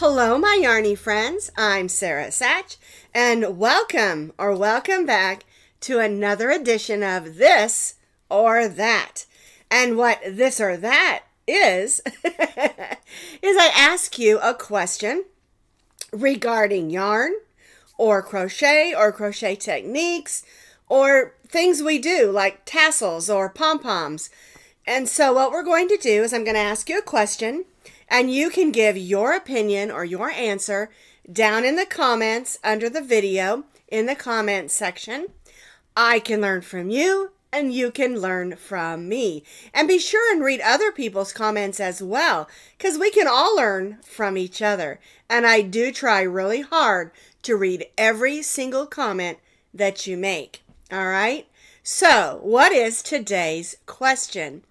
Hello, my yarny friends. I'm Sara Sach, and welcome back to another edition of This or That. And what this or that is I ask you a question regarding yarn or crochet techniques or things we do like tassels or pom-poms. And so what we're going to do is I'm going to ask you a question, and you can give your opinion or your answer down in the comments under the video in the comments section. I can learn from you and you can learn from me. And be sure and read other people's comments as well, because we can all learn from each other. And I do try really hard to read every single comment that you make. All right? So, what is today's question?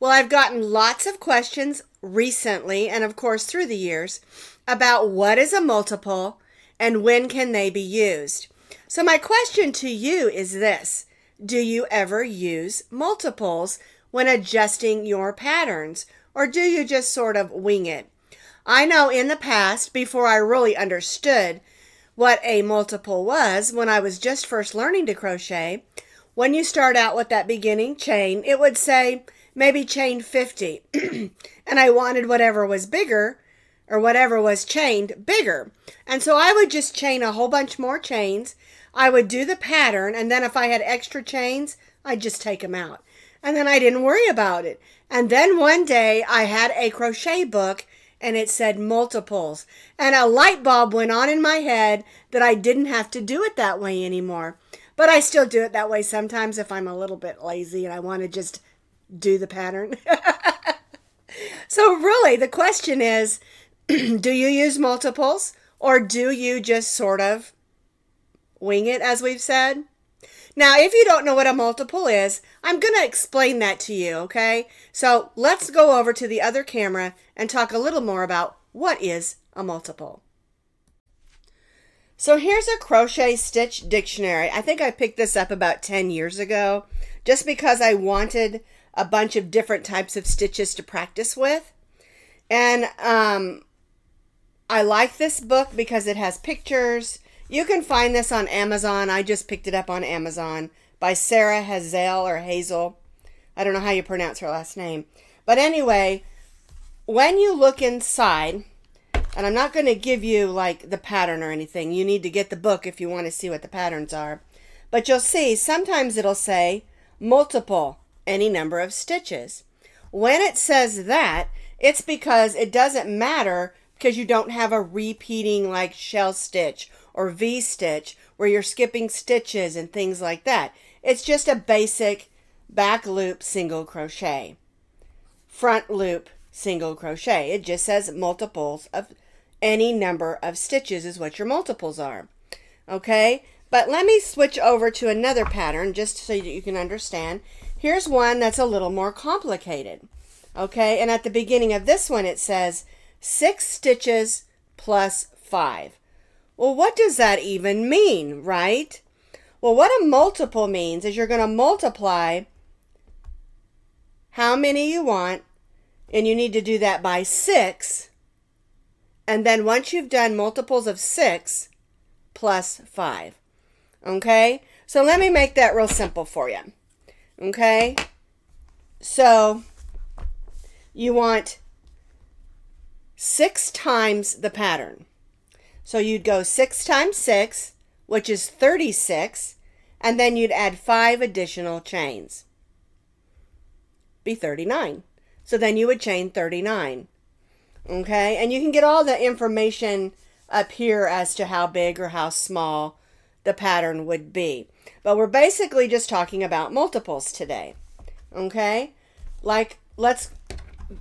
Well, I've gotten lots of questions recently, and of course through the years, about what is a multiple and when can they be used. So my question to you is this: do you ever use multiples when adjusting your patterns, or do you just sort of wing it? I know in the past, before I really understood what a multiple was, when I was just first learning to crochet, when you start out with that beginning chain, it would say maybe chain 50, and I wanted whatever was bigger, or whatever was chained bigger. And so I would just chain a whole bunch more chains. I would do the pattern, and then if I had extra chains, I'd just take them out. And then I didn't worry about it. And then one day I had a crochet book, and it said multiples. And a light bulb went on in my head that I didn't have to do it that way anymore. But I still do it that way sometimes if I'm a little bit lazy and I want to just do the pattern. So really, the question is, do you use multiples, or do you just sort of wing it, as we've said? Now, if you don't know what a multiple is, I'm going to explain that to you, okay? So let's go over to the other camera and talk a little more about what is a multiple. So here's a crochet stitch dictionary. I think I picked this up about 10 years ago just because I wanted a bunch of different types of stitches to practice with. And I like this book because it has pictures. You can find this on Amazon. I just picked it up on Amazon, by Sarah Hazel or Hazel. I don't know how you pronounce her last name. But anyway, when you look inside, and I'm not going to give you like the pattern or anything. You need to get the book if you want to see what the patterns are. But you'll see sometimes it'll say multiple, any number of stitches. When it says that, it's because it doesn't matter, because you don't have a repeating like shell stitch or V stitch where you're skipping stitches and things like that. It's just a basic back loop single crochet, front loop single crochet. It just says multiples of any number of stitches is what your multiples are. Okay, but let me switch over to another pattern just so that you can understand. Here's one that's a little more complicated. Okay, and at the beginning of this one, it says 6 stitches plus 5. Well, what does that even mean, right? Well, what a multiple means is you're going to multiply how many you want, and you need to do that by 6. And then once you've done multiples of 6 plus 5. Okay, so let me make that real simple for you. Okay, so you want 6 times the pattern. So you'd go 6 times 6, which is 36, and then you'd add 5 additional chains. Be 39. So then you would chain 39. Okay, and you can get all the information up here as to how big or how small the pattern would be. But we're basically just talking about multiples today. Okay, like let's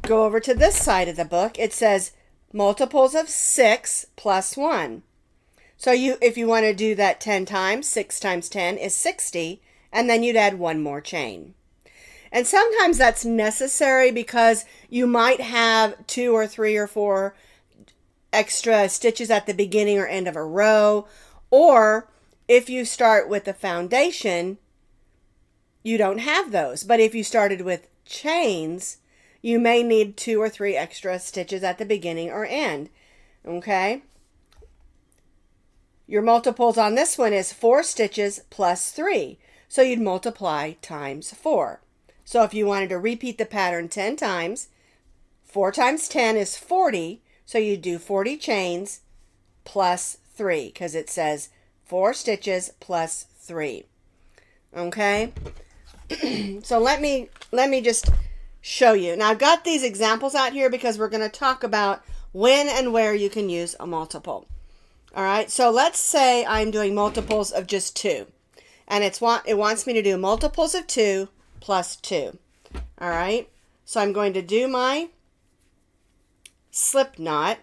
go over to this side of the book. It says multiples of 6 plus 1. So you, if you want to do that 10 times, 6 times 10 is 60, and then you'd add 1 more chain. And sometimes that's necessary because you might have 2 or 3 or 4 extra stitches at the beginning or end of a row, or if you start with the foundation, you don't have those. But if you started with chains, you may need 2 or 3 extra stitches at the beginning or end. Okay. Your multiples on this one is 4 stitches plus 3. So you'd multiply times 4. So if you wanted to repeat the pattern 10 times, 4 times 10 is 40. So you'd do 40 chains plus 3 because it says 4 stitches plus 3. Okay. So let me just show you. Now I've got these examples out here because we're going to talk about when and where you can use a multiple. All right. So let's say I'm doing multiples of just 2. And it wants me to do multiples of 2 plus 2. All right. So I'm going to do my slip knot.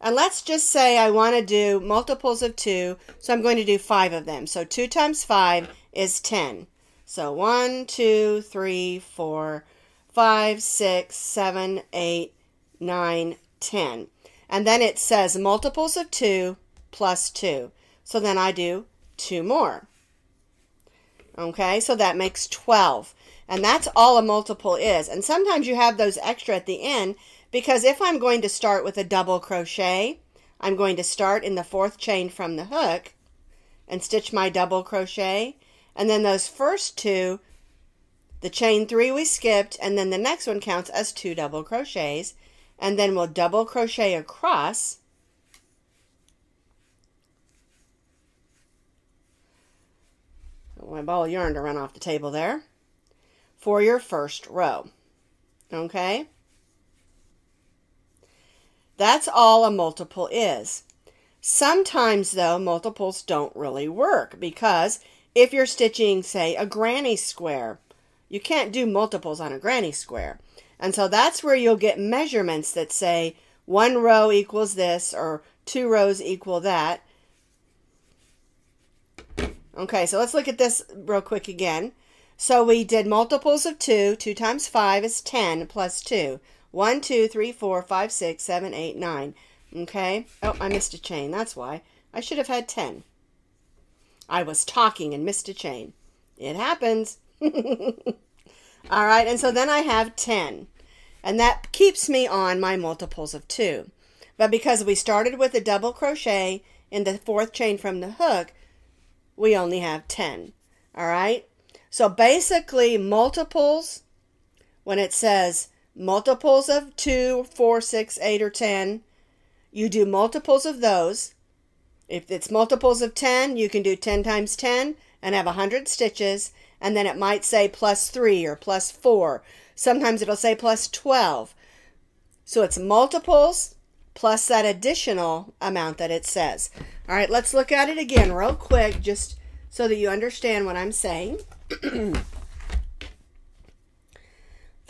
And let's just say I want to do multiples of 2. So I'm going to do 5 of them. So 2 times 5 is 10. So 1, 2, 3, 4, 5, 6, 7, 8, 9, 10. And then it says multiples of 2 plus 2. So then I do 2 more. Okay, so that makes 12. And that's all a multiple is. And sometimes you have those extra at the end because if I'm going to start with a double crochet, I'm going to start in the 4th chain from the hook and stitch my double crochet. And then those first 2, the chain 3 we skipped, and then the next one counts as 2 double crochets. And then we'll double crochet across. I want my ball of yarn to run off the table there for your first row. Okay? That's all a multiple is. Sometimes, though, multiples don't really work because if you're stitching, say, a granny square, you can't do multiples on a granny square. And so that's where you'll get measurements that say one row equals this or 2 rows equal that. Okay, so let's look at this real quick again. So we did multiples of 2. 2 times 5 is 10 plus 2. 1, 2, 3, 4, 5, 6, 7, 8, 9. Okay. Oh, I missed a chain. That's why. I should have had 10. I was talking and missed a chain. It happens. All right, and so then I have 10. And that keeps me on my multiples of 2. But because we started with a double crochet in the 4th chain from the hook, we only have 10. All right? So basically multiples, when it says multiples of 2, 4, 6, 8, or 10, you do multiples of those. If it's multiples of 10, you can do 10 times 10 and have 100 stitches. And then it might say plus 3 or plus 4. Sometimes it'll say plus 12. So it's multiples plus that additional amount that it says. All right, let's look at it again real quick just so that you understand what I'm saying. The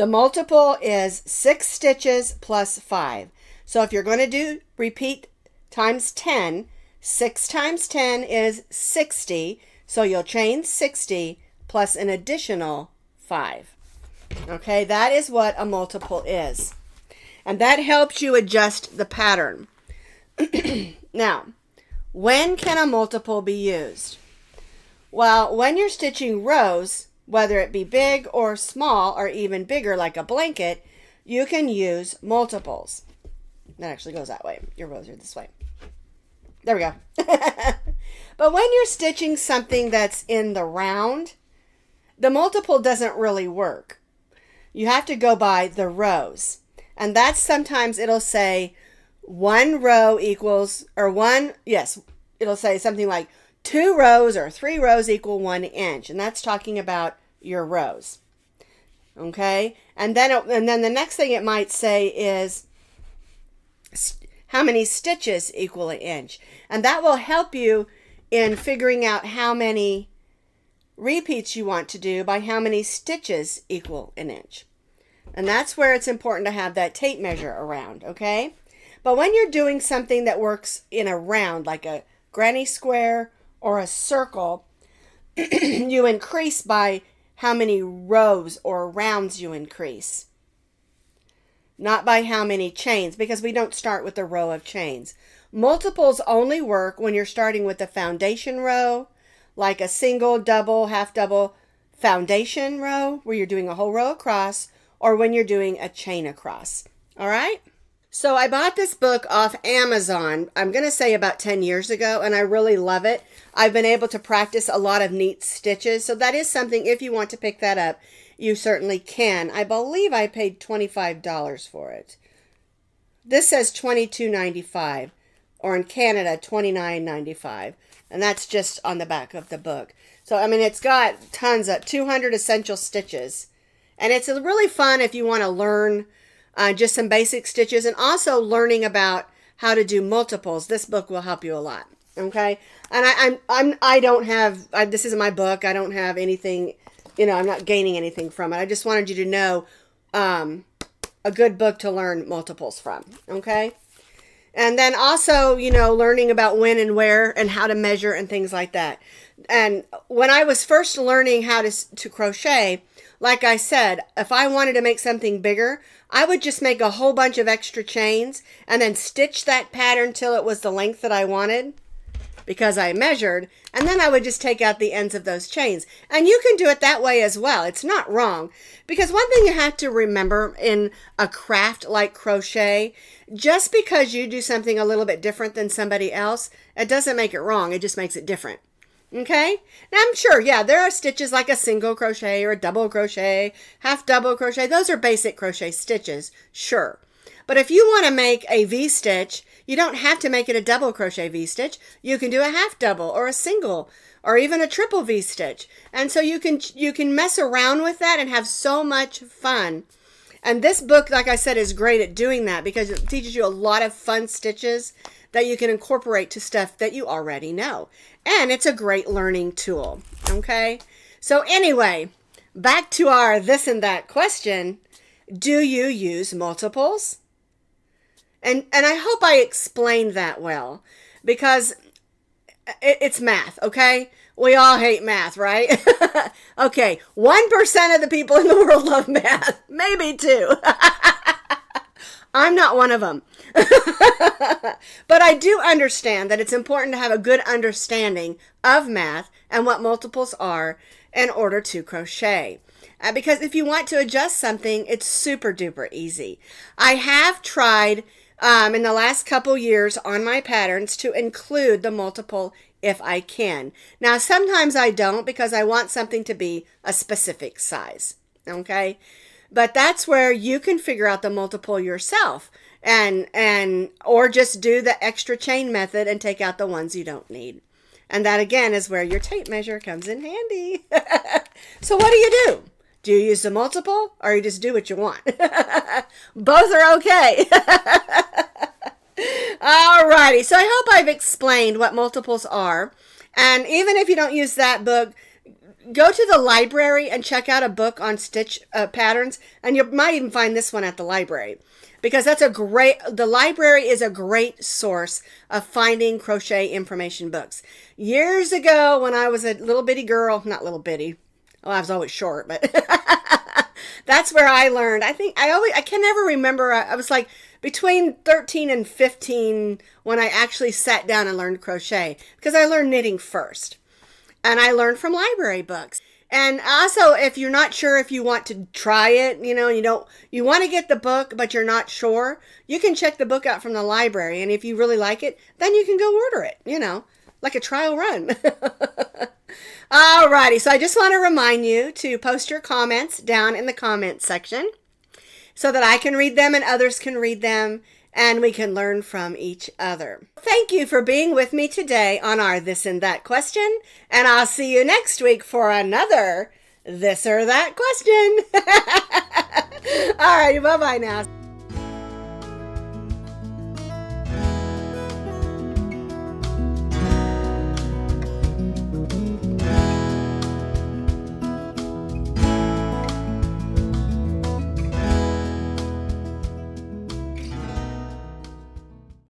multiple is 6 stitches plus 5. So if you're going to do repeat times 10, 6 times 10 is 60, so you'll chain 60 plus an additional 5. Okay, that is what a multiple is. And that helps you adjust the pattern. Now, when can a multiple be used? Well, when you're stitching rows, whether it be big or small or even bigger like a blanket, you can use multiples. That actually goes that way. Your rows are this way. There we go. But when you're stitching something that's in the round, the multiple doesn't really work. You have to go by the rows. And that's sometimes it'll say one row equals, or one, yes, it'll say something like 2 rows or 3 rows equal 1 inch. And that's talking about your rows. Okay. And then, the next thing it might say is how many stitches equal 1 inch. And that will help you in figuring out how many repeats you want to do by how many stitches equal 1 inch. And that's where it's important to have that tape measure around, okay? But when you're doing something that works in a round, like a granny square or a circle, you increase by how many rows or rounds you increase. Not by how many chains, because we don't start with a row of chains. Multiples only work when you're starting with a foundation row, like a single, double, half double foundation row, where you're doing a whole row across, or when you're doing a chain across. All right? So I bought this book off Amazon, I'm going to say about 10 years ago, and I really love it. I've been able to practice a lot of neat stitches, so that is something, if you want to pick that up, you certainly can. I believe I paid $25 for it. This says $22.95, or in Canada, $29.95, and that's just on the back of the book. So, I mean, it's got tons of 200 essential stitches, and it's really fun if you want to learn just some basic stitches, and also learning about how to do multiples. This book will help you a lot, okay? And this isn't my book. I don't have anything, you know, I'm not gaining anything from it. I just wanted you to know a good book to learn multiples from, okay? And then also, you know, learning about when and where and how to measure and things like that. And when I was first learning how to crochet, like I said, if I wanted to make something bigger, I would just make a whole bunch of extra chains and then stitch that pattern till it was the length that I wanted because I measured, and then I would just take out the ends of those chains. And you can do it that way as well. It's not wrong, because one thing you have to remember in a craft like crochet, just because you do something a little bit different than somebody else, it doesn't make it wrong. It just makes it different. Okay, now I'm sure, yeah, there are stitches like a single crochet or a double crochet, half double crochet. Those are basic crochet stitches, sure. But if you want to make a V-stitch, you don't have to make it a double crochet V-stitch. You can do a half double or a single or even a triple V-stitch. And so you can mess around with that and have so much fun. And this book, like I said, is great at doing that because it teaches you a lot of fun stitches that you can incorporate to stuff that you already know. And it's a great learning tool, okay? So anyway, back to our this and that question. Do you use multiples? And I hope I explained that well, because it's math, okay? We all hate math, right? Okay, 1% of the people in the world love math. Maybe 2. I'm not one of them. But I do understand that it's important to have a good understanding of math and what multiples are in order to crochet. Because if you want to adjust something, it's super duper easy. I have tried in the last couple years on my patterns to include the multiple if I can. Now, sometimes I don't because I want something to be a specific size, okay? But that's where you can figure out the multiple yourself, and or just do the extra chain method and take out the ones you don't need. And that, again, is where your tape measure comes in handy. So what do you do? Do you use the multiple, or you just do what you want? Both are okay. Alrighty, so I hope I've explained what multiples are. And even if you don't use that book, go to the library and check out a book on stitch patterns, and you might even find this one at the library, because that's the library is a great source of finding crochet information books. Years ago, when I was a little bitty girl, not little bitty, well, I was always short, but that's where I learned. I think I can never remember. I was like between 13 and 15 when I actually sat down and learned crochet, because I learned knitting first. And I learned from library books. And also, if you're not sure if you want to try it, you know, you want to get the book, but you're not sure, you can check the book out from the library. And if you really like it, then you can go order it, you know, like a trial run. Alrighty, so I just want to remind you to post your comments down in the comments section so that I can read them and others can read them, and we can learn from each other. Thank you for being with me today on our This and That question, and I'll see you next week for another This or That question. All right, bye-bye now.